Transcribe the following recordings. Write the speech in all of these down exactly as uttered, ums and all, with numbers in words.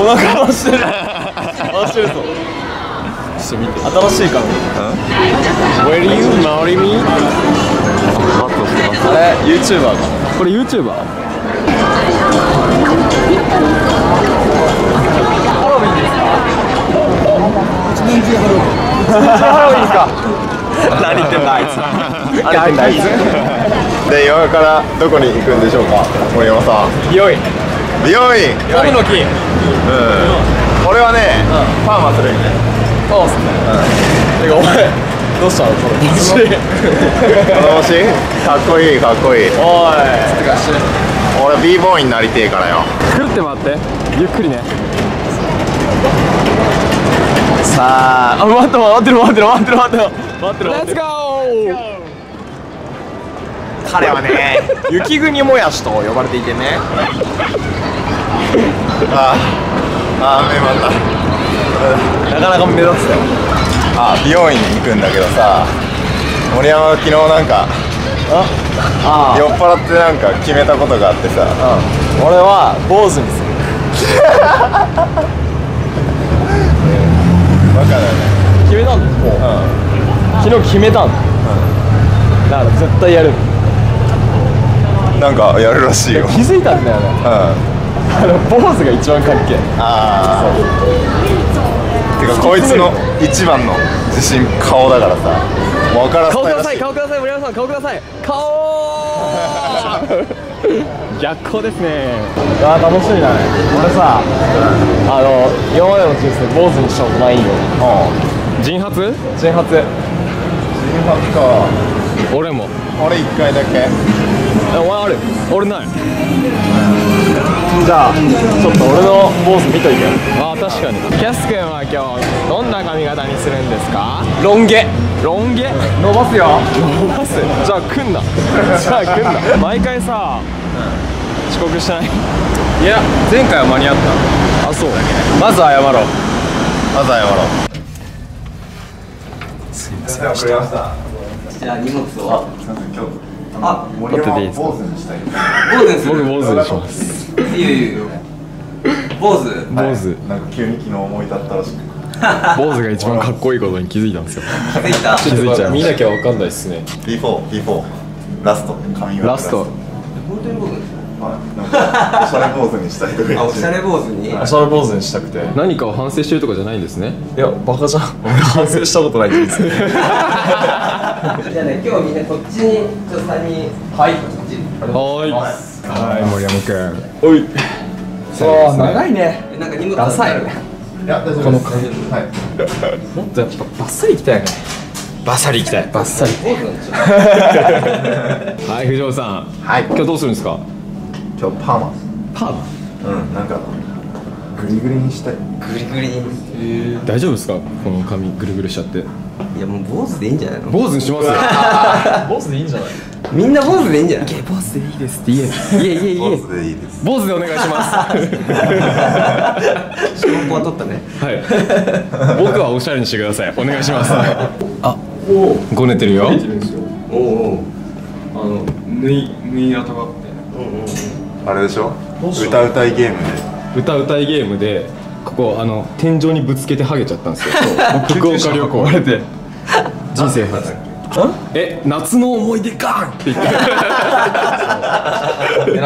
お腹回してる、回してるぞ。ちょっと見て新しいからね。Where you marry me？ バットしてます。あれ YouTuber か。これ YouTuber？何言ってんだあいつ。何言ってんだあいつ。で、今からどこに行くんでしょうか、森山さん。美容院。美容院。オフの木。うん。俺はね、パーマするよね。そうっすね。てか、お前、どうしたのこの帽子。この帽子？かっこいい、かっこいい。おい。俺 B ボーイになりてえからよ。くるって回ってゆっくりね。さあ、あ、待って待ってる待ってる待ってる待ってる待ってる待ってる。レッツゴー。彼はね雪国もやしと呼ばれていてね。ああ、ああ、目またなかなか目立つよ。ああ、美容院に行くんだけどさ、森山は昨日なんかああ酔っ払ってなんか決めたことがあってさ、うん、俺は坊主にする。バカだよね。決めたんだよ、もう、うん、昨日決めたんだ、うん、だから絶対やる。なんかやるらしいよ。気づいたんだよね、うん、あの坊主が一番かっけえ。ああ、てかこいつの一番の自信顔だからさ、わから顔ください、顔ください、森山さん、顔ください、顔逆光ですね。あー、楽しみだね。俺さ、あの、今までの人生坊主にしたことないよ。人髪？人髪。人髪か。俺も俺一回だけ。お前ある？俺ない。じゃあ、ちょっと俺の坊主見といてよ。あー、確かに。キャス君は今日、どんな髪型にするんですか？ロン毛。ロン毛伸ばすよ。伸ばす。じゃあ来んな。じゃあ来んな。毎回さ、遅刻してない？いや、前回は間に合った。あ、そうだね。まず謝ろう。まず謝ろう。すいません、遅れました。じゃあ荷物はあ、持ってていいですか？坊主にしたい。坊主にする。僕坊主にします。いいよいいよ。坊主坊主なんか急に昨日思い立ったらしく、坊主が一番かっこいいことに気づいたんですよ。気づいた。気づいちゃう。見なきゃわかんないっすね。ビーフォー、ビーフォー、ラスト、髪ラスト。本当に坊主ですか？おしゃれ坊主にしたいとか。おしゃれ坊主に。おしゃれ坊主にしたくて。何かを反省してるとかじゃないんですね。いや、バカじゃん。俺反省したことないんです。じゃあね、今日みんなこっちに、ちょっとさんにん。はい。はい、森山君。おい。そう、長いね。なんか荷物ダサい。この感じ、はい、もっとやっぱバッサリいきたいね。バッサリいきたい。バッサリ。はい、藤本さん、はい、今日どうするんですか？今日パーマ。パーマ。うん、なんかグリグリにしたい。グリグリに。大丈夫ですか？この髪グリグリしちゃって。いや、もう坊主でいいんじゃないの？坊主にしますよ。坊主でいいんじゃない？みんな坊主でいいんじゃない？坊主でいいですって言え。いえいえいえ。坊主でいいです。坊主でお願いします。証拠は取ったね。はい。僕はおしゃれにしてください。お願いします。あ、ごねてるよ。おお。あの縫い縫い頭みたいな。あれでしょ？歌うたいゲームで。歌うたいゲームでここあの天井にぶつけてハゲちゃったんですよ。福岡旅行れて人生初。え、夏の思い出ガンって言って、な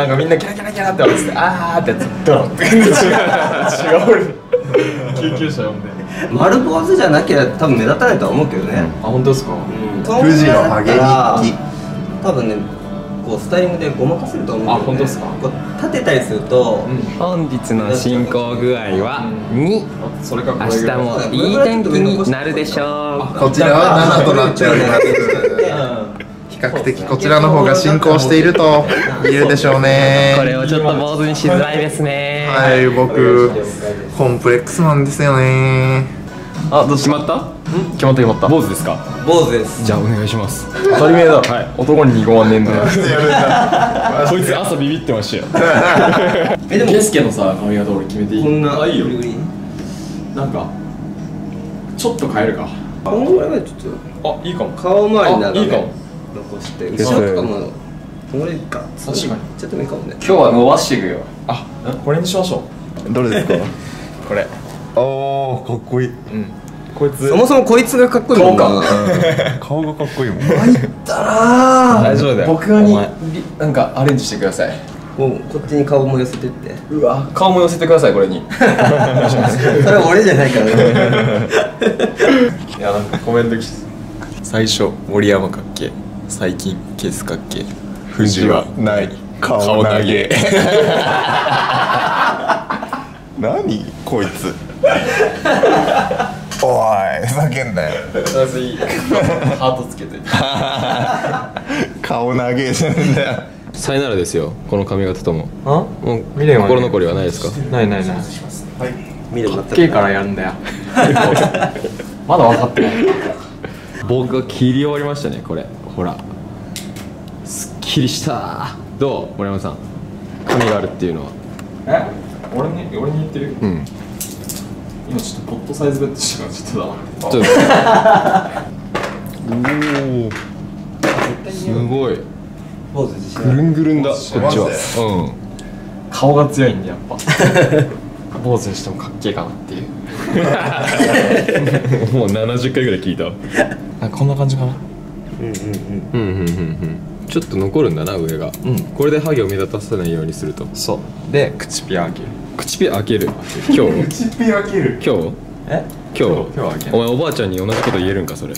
んかみんなキャラキャラキャラって笑ってて、あーってやつドロッて。違う、救急車呼んで。丸坊主じゃなきゃ多分目立たないとは思うけどね。あ、本当ですか？富士のハゲ日記多分ね、こうスタイリングでごまかせると思うけど。あ、本当ですか？立てたりすると本日の進行具合はに。明日もいい天気になるでしょう。こちらはななとなっております。比較的こちらの方が進行していると言えるでしょうね。これをちょっと坊主にしづらいですね。はい、僕コンプレックスなんですよね。あ、どうしまった？決まった決まった。坊主ですか？坊主です。じゃあお願いします。当たり前だ。はい。男ににごまんねんだ。こいつ朝ビビってましたよ。え、でもケスケのさ髪型俺決めていい？こんないいよ。なんかちょっと変えるか。顔前はちょっと、あ、いいかも。顔周りなら残して後ろとかもこれか。確かに。ちょっといいかもね。今日は伸ばしていくよ。あ、これにしましょう。どれですか？これ。おー、かっこいい。うん。こいつ。そもそもこいつがかっこいいもんな。顔か。顔がかっこいいもん。入ったな。大丈夫だよ。僕になんかアレンジしてください。もうこっちに顔も寄せてって。うわ、顔も寄せてくださいこれに。それは俺じゃないからね。いやなんかコメントきつい。最初森山かっけ、最近ケスかっけ、藤はない顔投げ。何こいつ。おい、ふざけんなよ。ハートつけて。顔投げするんだよ。さいならですよ、この髪型とも。あ、もう心残りはないですか。ないないない。はい。かっけえからやるんだよ。まだ分かってない。僕が切り終わりましたね、これ。ほら。すっきりした。どう、森山さん。髪があるっていうのは。え、俺に、俺に言ってる。うん。今ちょっとポットサイズベッドしてからちょっとだ。おお。すごい。ぐるんぐるんだ、こっちは。うん。顔が強いんで、やっぱ。坊主にしてもかっけえかなっていう。もうななじゅっかいぐらい聞いた。あ、こんな感じかな。うんうんうん。うんうんうんうん。ちょっと残るんだな、上が。うん。これでハゲを目立たせないようにすると。そう。で、口ピア開ける。口ピア開ける。今日。口ピア開ける。今日。え？今日。今日開ける。お前、おばあちゃんに同じこと言えるんか、それ。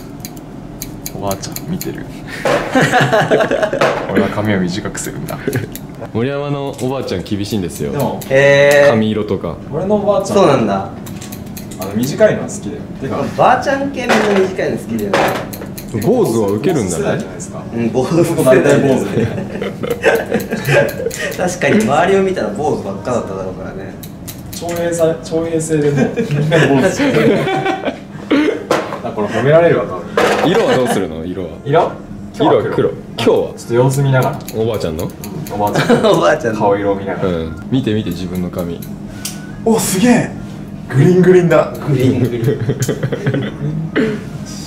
おばあちゃん見てる。俺は髪を短くするんだ。森山のおばあちゃん厳しいんですよ。でも髪色とか。俺のおばあちゃん。そうなんだ。あの短いのは好きだよ。てかおばあちゃん系の短いの好きだよね。坊主はウケるんだね。世代じゃないですか。うん、坊主世代坊主ね。確かに周りを見たら坊主ばっかだっただろうからね。徴兵さ徴兵制でもみんな坊主。だから褒められるわ多分。色はどうするの？色は色色は黒。今日はちょっと様子見ながら。おばあちゃんのおばあちゃんのおばあちゃんの顔色を見ながら。うん。見て見て自分の髪。お、すげえ。グリングリンだ。グリングリン。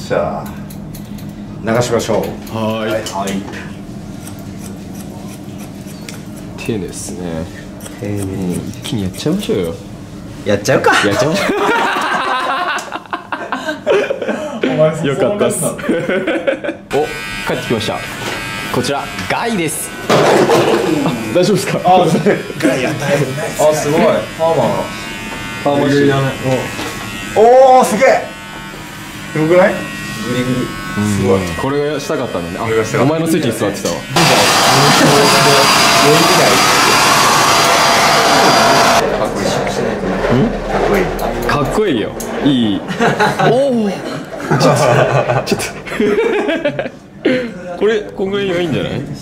じゃあ流しましょう。はいはい。手ですね。丁寧に一気にやっちゃいましょうよ。やっちゃうか。やっちゃいましょう。よかったっす。お、帰ってきました。こちらガイです。大丈夫ですか？あ、ガイやった。あ、すごい。パーマ。パーマしてる。おお、すげえ。よくない？グリグリ。すごい。これがしたかったのね。お前の席に座ってたわ。かっこいい。かっこいい。かっこいいよ。いい。おお。ちょっとこれこんぐらいがいいんじゃない？隠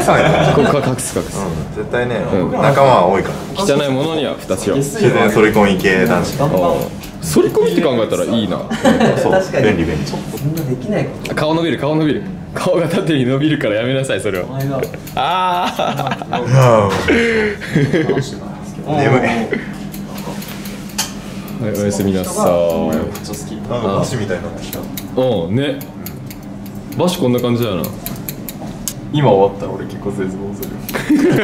さない。ここ隠す隠す。絶対ね、仲間は多いから。汚いものには二つよ。それ込み系男子。それ込みって考えたらいいな。確かに便利便利。ちょっとそんなできないこと。顔伸びる顔伸びる。顔が縦に伸びるからやめなさいそれは。ああ。眠い。おやすみなさーい。めっちゃ好き。なんかバシみたいになってきた。うんね。バシこんな感じだな。今終わったら俺結構絶望する。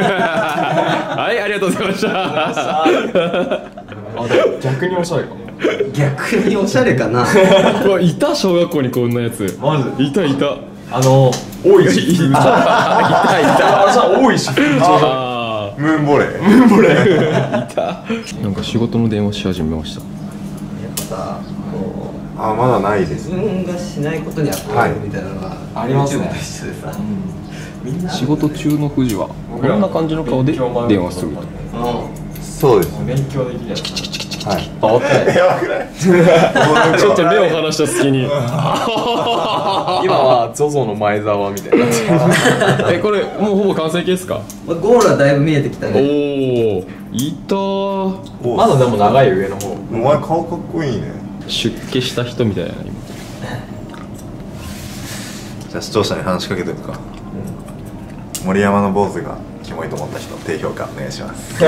はい、ありがとうございました。あ、逆におしゃれかも。逆におしゃれかな。いた小学校にこんなやつ。マジ？いたいた。あの多いし。いたいた。あ、じゃ多いし。ムーンボレー。ムーンボレー。いた。なんか仕事の電話し始めました。あ、まだないです。自分がしないことに憧れるみたいなのがありますね。仕事中の藤はこんな感じの顔で電話する。そうです。勉強できない。チキチキチキチキチキ。あ、やばくない。ちょっと目を離した隙に。今はゾゾの前澤みたいな。え、これもうほぼ完成形ですか？ゴールはだいぶ見えてきたね。おお、いたー。まだでも長い上の方。お前顔かっこいいね。出家した人みたいな。今じゃあ視聴者に話しかけてるか。うん、森山の坊主がキモいと思った人、低評価お願いします。こ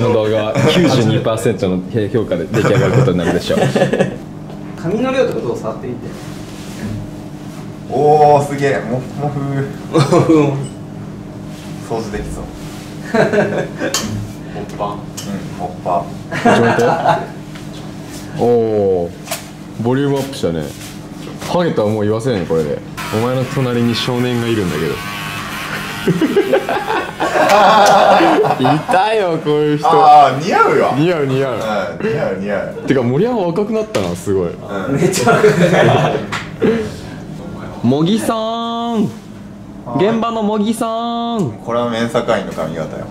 の動画は きゅうじゅうにパーセント の低評価で出来上がることになるでしょう。髪の量とかどう触ってみて。おお、すげえ、モフモフ掃除できそう。ッパン。うん、ホッパー。おお、ボリュームアップしたね。ハゲとはもう言わせないね、これで。お前の隣に少年がいるんだけど。いたよ、こういう人。ああ、似合うよ。似合う、似合う。似合う、似合う。てか、森山若くなったな、すごい。めっちゃ若くなった。もぎさーん。現場の茂木さーん、これは面坂員の髪型よ。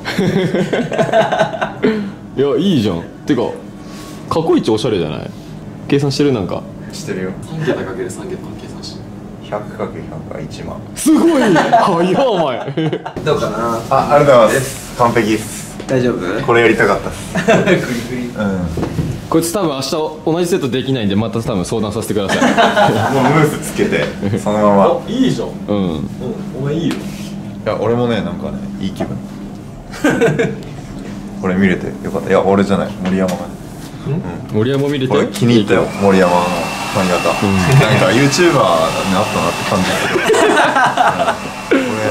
いや、いいじゃん。てか過去一おしゃれじゃない？計算してる？なんかしてるよ。さんけたかけるさんけたの計算してる。ひゃくかけるひゃくがいちまん。すごい早い。お前どうかなあ。ありがとうございます。完璧です。大丈夫？これやりたかったっす。グリグリ。うん、こいつ多分明日同じセットできないんで、また多分相談させてください。もうムースつけてそのまま。いいじゃん。うん、うん、お前いいよ。いや、俺もね、なんかね、いい気分。これ見れてよかった。いや、俺じゃない、森山がね。森山見れてこれ気に入ったよ、森山の髪型。なんか ユーチューバー になったなって感じだけど、これ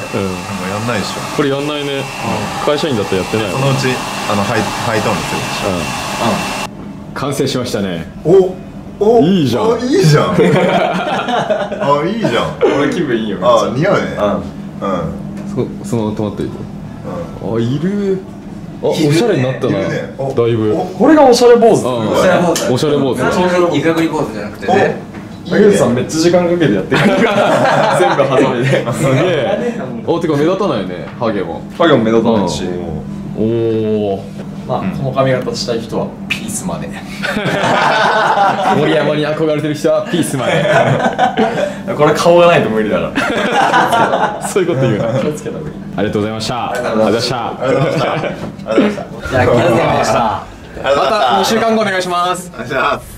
やんないでしょ。これやんないね。会社員だったらやってない。そのうちあのハイターンにするでしょ。完成しましたね。お、お、いいじゃん。いいじゃん。あ、いいじゃん。俺気分いいよ。あ、似合うね。うん。そ、その止まっていて。あ、いる。あ、おしゃれになったな。だいぶ。これがおしゃれ坊主。おしゃれ坊主。おしゃれ坊主。イカグリ坊主じゃなくてね。ゆうさんめっちゃ時間かけてやってる。全部ハサミで。すげえ。お、てか目立たないね。ハゲも。ハゲも目立たないし。おお。まあ、この髪型したい人は。ピースまで。森山に憧れてる人はピースまで。これ顔がないと無理だろ。そういうこと言うな。気をつけた方がいい。ありがとうございました。ありがとうございました。ありがとうございました。じゃあ、気をつけました。またにしゅうかんごお願いします。お願いします。